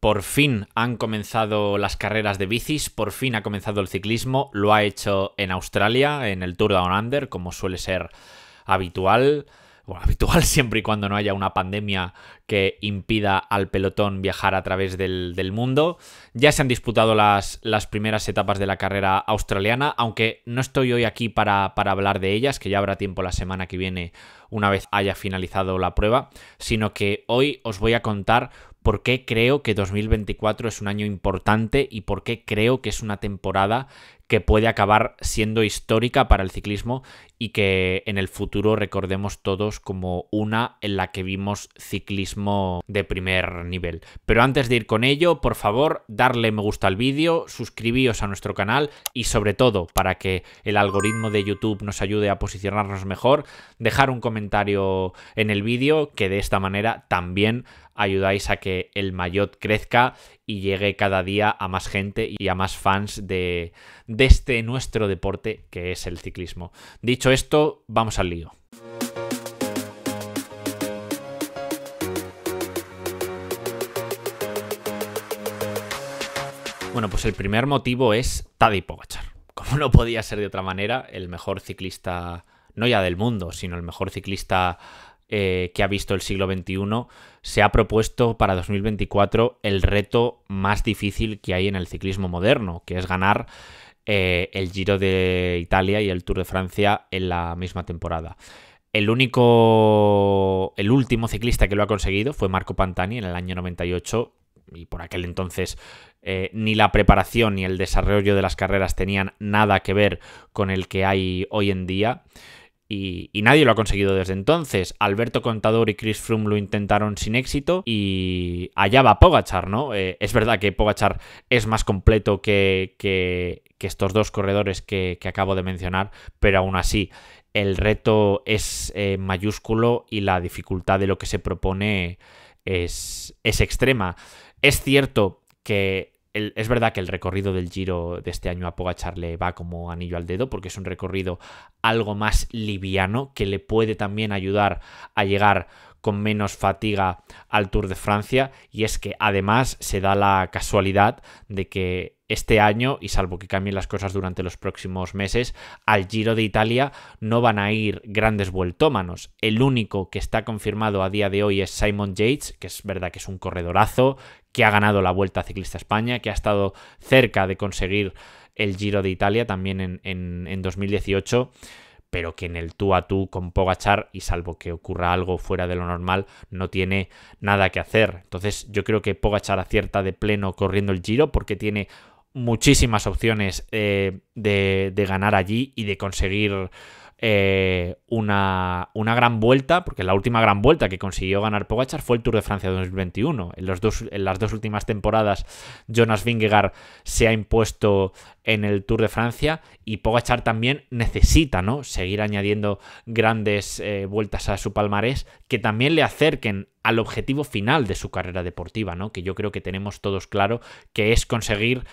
Por fin han comenzado las carreras de bicis, por fin ha comenzado el ciclismo, lo ha hecho en Australia, en el Tour Down Under, como suele ser habitual, bueno, habitual siempre y cuando no haya una pandemia que impida al pelotón viajar a través del mundo. Ya se han disputado las primeras etapas de la carrera australiana, aunque no estoy hoy aquí para hablar de ellas, que ya habrá tiempo la semana que viene una vez haya finalizado la prueba, sino que hoy os voy a contar por qué creo que 2024 es un año importante y por qué creo que es una temporada que puede acabar siendo histórica para el ciclismo y que en el futuro recordemos todos como una en la que vimos ciclismo de primer nivel. Pero antes de ir con ello, por favor, darle me gusta al vídeo, suscribíos a nuestro canal y sobre todo, para que el algoritmo de YouTube nos ayude a posicionarnos mejor, dejar un comentario en el vídeo, que de esta manera también ayudáis a que el Maillot crezca y llegue cada día a más gente y a más fans de este nuestro deporte que es el ciclismo. Dicho esto, vamos al lío. Bueno, pues el primer motivo es Tadej Pogačar. Como no podía ser de otra manera, el mejor ciclista, no ya del mundo, sino el mejor ciclista que ha visto el siglo XXI, se ha propuesto para 2024 el reto más difícil que hay en el ciclismo moderno, que es ganar el Giro de Italia y el Tour de Francia en la misma temporada. El último ciclista que lo ha conseguido fue Marco Pantani en el año 98, y por aquel entonces ni la preparación ni el desarrollo de las carreras tenían nada que ver con el que hay hoy en día. Y nadie lo ha conseguido desde entonces. Alberto Contador y Chris Froome lo intentaron sin éxito y allá va Pogačar, ¿no? Es verdad que Pogačar es más completo que estos dos corredores que acabo de mencionar, pero aún así el reto es mayúsculo y la dificultad de lo que se propone es extrema. Es cierto que es verdad que el recorrido del Giro de este año a Pogačar le va como anillo al dedo porque es un recorrido algo más liviano que le puede también ayudar a llegar con menos fatiga al Tour de Francia, y es que además se da la casualidad de que este año, y salvo que cambien las cosas durante los próximos meses, al Giro de Italia no van a ir grandes vueltómanos. El único que está confirmado a día de hoy es Simon Yates, que es verdad que es un corredorazo, que ha ganado la Vuelta Ciclista a España, que ha estado cerca de conseguir el Giro de Italia también en 2018, pero que en el tú a tú con Pogačar, y salvo que ocurra algo fuera de lo normal, no tiene nada que hacer. Entonces yo creo que Pogačar acierta de pleno corriendo el Giro porque tiene muchísimas opciones de ganar allí y de conseguir una gran vuelta, porque la última gran vuelta que consiguió ganar Pogačar fue el Tour de Francia 2021. En las dos últimas temporadas Jonas Vingegaard se ha impuesto en el Tour de Francia y Pogačar también necesita, ¿no?, seguir añadiendo grandes vueltas a su palmarés que también le acerquen al objetivo final de su carrera deportiva, ¿no?, que yo creo que tenemos todos claro que es conseguir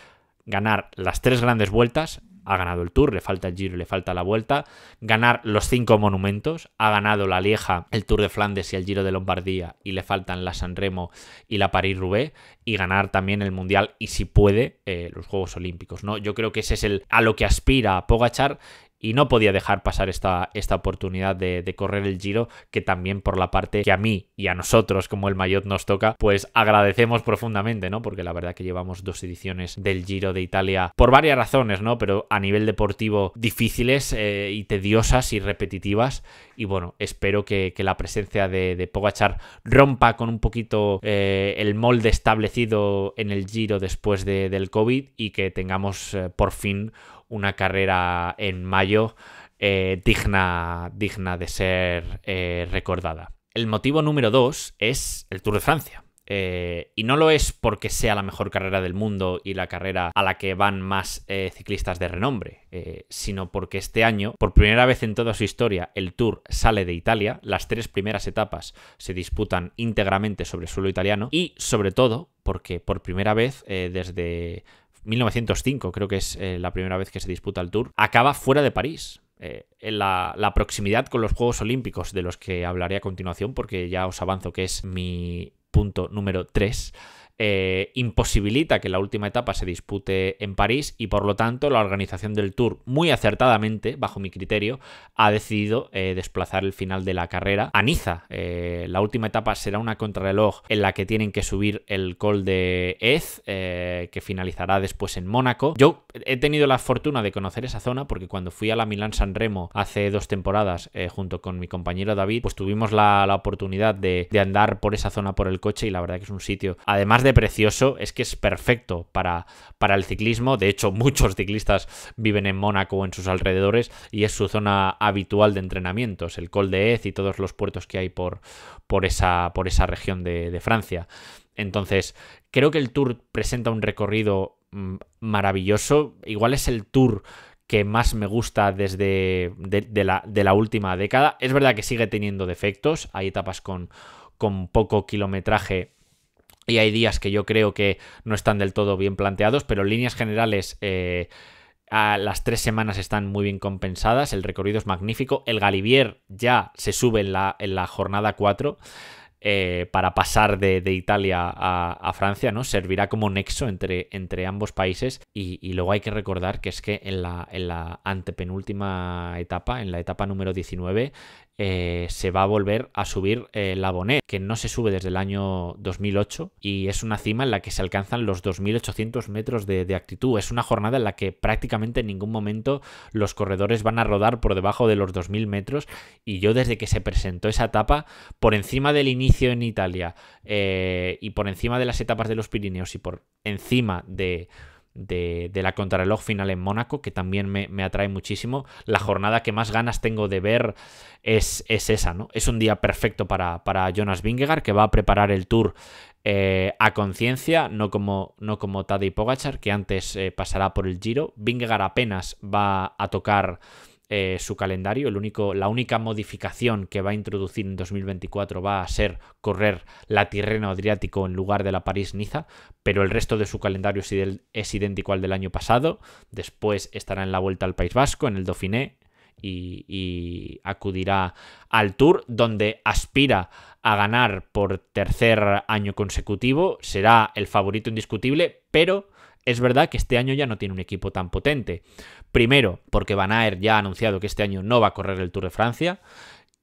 ganar las tres grandes vueltas. Ha ganado el Tour, le falta el Giro y le falta la Vuelta. Ganar los 5 monumentos. Ha ganado la Lieja, el Tour de Flandes y el Giro de Lombardía. Y le faltan la Sanremo y la París-Roubaix. Y ganar también el Mundial y, si puede, los Juegos Olímpicos, ¿no? Yo creo que ese es a lo que aspira Pogačar. Y no podía dejar pasar esta oportunidad de correr el Giro, que también por la parte que a mí y a nosotros como el Maillot nos toca, pues agradecemos profundamente, ¿no? Porque la verdad que llevamos dos ediciones del Giro de Italia por varias razones, ¿no? Pero a nivel deportivo difíciles y tediosas y repetitivas. Y bueno, espero que la presencia de Pogačar rompa con un poquito el molde establecido en el Giro después del COVID y que tengamos por fin una carrera en mayo digna de ser recordada. El motivo número 2 es el Tour de Francia. Y no lo es porque sea la mejor carrera del mundo y la carrera a la que van más ciclistas de renombre, sino porque este año, por primera vez en toda su historia, el Tour sale de Italia. Las tres primeras etapas se disputan íntegramente sobre suelo italiano y, sobre todo, porque por primera vez desde 1905, creo que es la primera vez que se disputa el Tour, acaba fuera de París. La proximidad con los Juegos Olímpicos, de los que hablaré a continuación, porque ya os avanzo que es mi punto número 3, imposibilita que la última etapa se dispute en París, y por lo tanto la organización del Tour, muy acertadamente bajo mi criterio, ha decidido desplazar el final de la carrera a Niza. La última etapa será una contrarreloj en la que tienen que subir el Col de Eze, que finalizará después en Mónaco. Yo he tenido la fortuna de conocer esa zona porque cuando fui a la Milán San Remo hace 2 temporadas junto con mi compañero David, pues tuvimos la oportunidad de andar por esa zona por el coche, y la verdad que es un sitio, además de precioso, es que es perfecto para el ciclismo. De hecho, muchos ciclistas viven en Mónaco o en sus alrededores y es su zona habitual de entrenamientos, el Col de Eze y todos los puertos que hay por esa región de Francia. Entonces, creo que el Tour presenta un recorrido maravilloso. Igual es el Tour que más me gusta desde la última década. Es verdad que sigue teniendo defectos, hay etapas con poco kilometraje y hay días que yo creo que no están del todo bien planteados, pero en líneas generales las 3 semanas están muy bien compensadas, el recorrido es magnífico. El Galibier ya se sube en la jornada 4 para pasar de Italia a Francia, ¿no? Servirá como nexo entre ambos países, y luego hay que recordar que es que en la antepenúltima etapa, en la etapa número 19, se va a volver a subir la Bonet, que no se sube desde el año 2008, y es una cima en la que se alcanzan los 2.800 metros de actitud. Es una jornada en la que prácticamente en ningún momento los corredores van a rodar por debajo de los 2.000 metros, y yo desde que se presentó esa etapa, por encima del inicio en Italia y por encima de las etapas de los Pirineos y por encima de la contrarreloj final en Mónaco, que también me atrae muchísimo, la jornada que más ganas tengo de ver es esa, ¿no? Es un día perfecto para Jonas Vingegaard, que va a preparar el Tour a conciencia, no como Tadej Pogačar, que antes pasará por el Giro. Vingegaard apenas va a tocar su calendario. La única modificación que va a introducir en 2024 va a ser correr la Tirreno Adriático en lugar de la París-Niza, pero el resto de su calendario es idéntico al del año pasado. Después estará en la Vuelta al País Vasco, en el Dauphiné, y acudirá al Tour, donde aspira a ganar por 3er año consecutivo. Será el favorito indiscutible, pero es verdad que este año ya no tiene un equipo tan potente. Primero, porque Van Aert ya ha anunciado que este año no va a correr el Tour de Francia.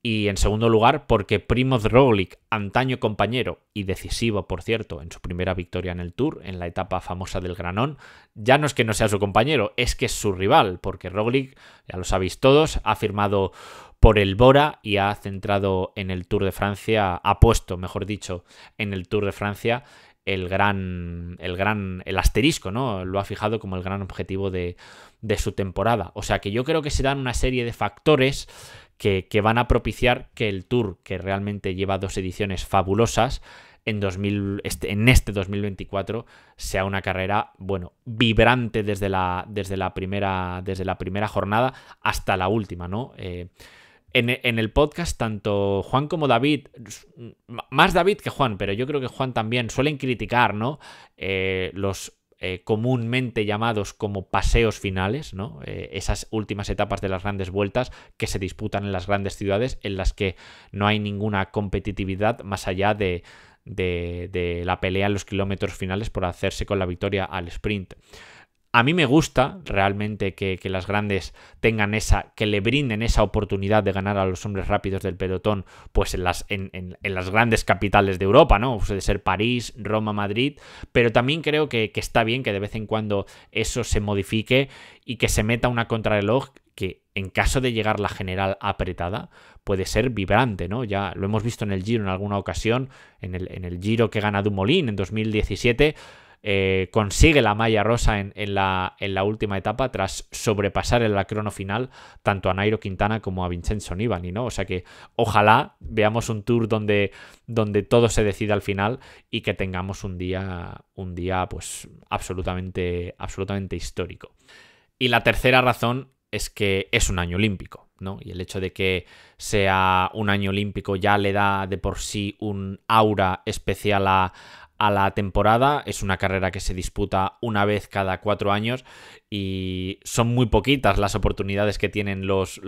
Y en segundo lugar, porque Primoz Roglic, antaño compañero y decisivo, por cierto, en su primera victoria en el Tour, en la etapa famosa del Granón, ya no es que no sea su compañero, es que es su rival, porque Roglic, ya lo sabéis todos, ha firmado por el Bora y ha centrado en el Tour de Francia, ha puesto, mejor dicho, en el Tour de Francia el asterisco, ¿no? Lo ha fijado como el gran objetivo de su temporada. O sea que yo creo que serán una serie de factores que van a propiciar que el Tour, que realmente lleva 2 ediciones fabulosas, en este 2024 sea una carrera, bueno, vibrante desde la primera jornada hasta la última, ¿no? En el podcast, tanto Juan como David, más David que Juan, pero yo creo que Juan también, suelen criticar, ¿no?, los comúnmente llamados como paseos finales, ¿no?, esas últimas etapas de las grandes vueltas que se disputan en las grandes ciudades, en las que no hay ninguna competitividad más allá de la pelea en los kilómetros finales por hacerse con la victoria al sprint. A mí me gusta realmente que las grandes tengan que le brinden esa oportunidad de ganar a los hombres rápidos del pelotón, pues en las grandes capitales de Europa, ¿no? Puede ser París, Roma, Madrid, pero también creo que está bien que de vez en cuando eso se modifique y que se meta una contrarreloj que, en caso de llegar la general apretada, puede ser vibrante, ¿no? Ya lo hemos visto en el Giro en alguna ocasión, en el Giro que gana Dumoulin en 2017, consigue la malla rosa en la última etapa tras sobrepasar en la crono final tanto a Nairo Quintana como a Vincenzo Nibali, ¿no? O sea que ojalá veamos un Tour donde todo se decida al final y que tengamos un día pues absolutamente histórico. Y la tercera razón es que es un año olímpico, ¿no? Y el hecho de que sea un año olímpico ya le da de por sí un aura especial a la temporada. Es una carrera que se disputa una vez cada 4 años y son muy poquitas las oportunidades que tienen los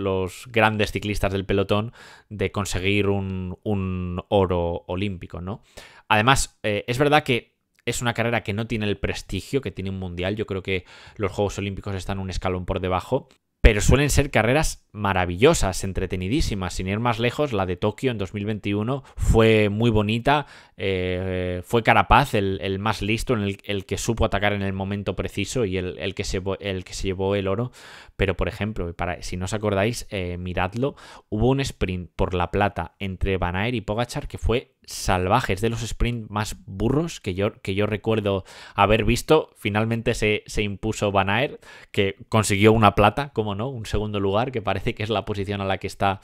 grandes ciclistas del pelotón de conseguir un oro olímpico, ¿no? Además, es verdad que Es una carrera que no tiene el prestigio que tiene un mundial. Yo creo que los Juegos Olímpicos están un escalón por debajo, pero suelen ser carreras maravillosas, entretenidísimas. Sin ir más lejos, la de Tokio en 2021 fue muy bonita. Fue Carapaz el más listo, el que supo atacar en el momento preciso y el que se llevó el oro. Pero, por ejemplo, si no os acordáis, miradlo, hubo un sprint por la plata entre Van Aert y Pogačar que fue salvaje. Es de los sprints más burros que yo recuerdo haber visto. Finalmente se impuso Van Aert, que consiguió una plata, como no, un segundo lugar, que parece que es la posición a la que está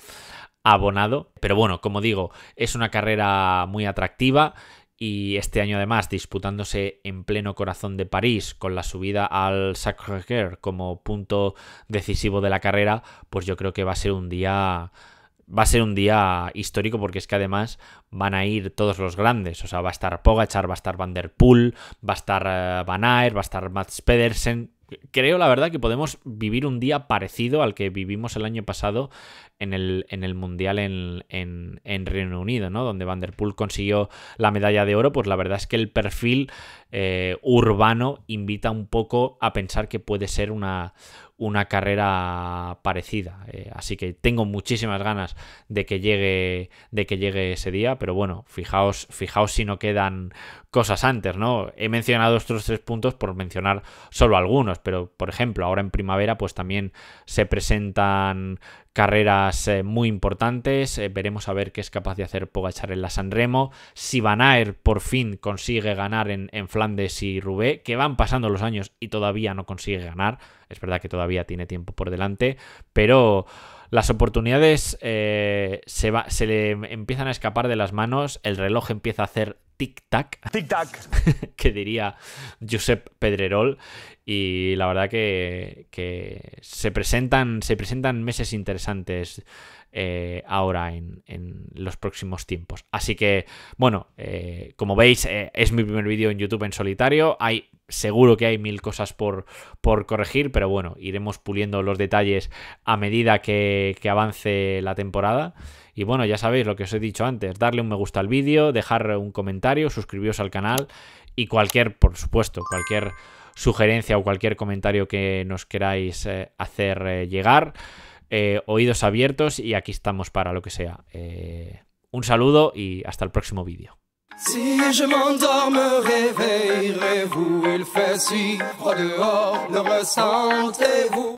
abonado. Pero bueno, como digo, es una carrera muy atractiva y este año además disputándose en pleno corazón de París, con la subida al Sacré-Cœur como punto decisivo de la carrera, pues yo creo que va a ser un día histórico, porque es que además van a ir todos los grandes. O sea, va a estar Pogačar, va a estar Van der Poel, va a estar Van Aert, va a estar Mats Pedersen. Creo, la verdad, que podemos vivir un día parecido al que vivimos el año pasado en el Mundial en Reino Unido, ¿no? Donde Van der Poel consiguió la medalla de oro. Pues la verdad es que el perfil urbano invita un poco a pensar que puede ser una carrera parecida. Así que tengo muchísimas ganas de que llegue ese día. Pero bueno, fijaos si no quedan cosas antes, ¿no? He mencionado estos tres puntos por mencionar solo algunos, pero por ejemplo, ahora en primavera pues también se presentan carreras muy importantes. Veremos a ver qué es capaz de hacer Pogačar en la Sanremo, si Van Aert por fin consigue ganar en Flandes y Roubaix, que van pasando los años y todavía no consigue ganar. Es verdad que todavía tiene tiempo por delante, pero las oportunidades se le empiezan a escapar de las manos. El reloj empieza a hacer tic-tac, tic-tac, que diría Josep Pedrerol. Y la verdad que se presentan meses interesantes ahora en los próximos tiempos. Así que, bueno, como veis, es mi primer vídeo en YouTube en solitario. Seguro que hay mil cosas por corregir, pero bueno, iremos puliendo los detalles a medida que avance la temporada. Y bueno, ya sabéis lo que os he dicho antes: darle un me gusta al vídeo, dejar un comentario, suscribiros al canal y por supuesto, cualquier sugerencia o cualquier comentario que nos queráis hacer llegar. Oídos abiertos, y aquí estamos para lo que sea. Un saludo y hasta el próximo vídeo. Si je m'endors, me réveillerez-vous, il fait si froid dehors, le ressentez-vous?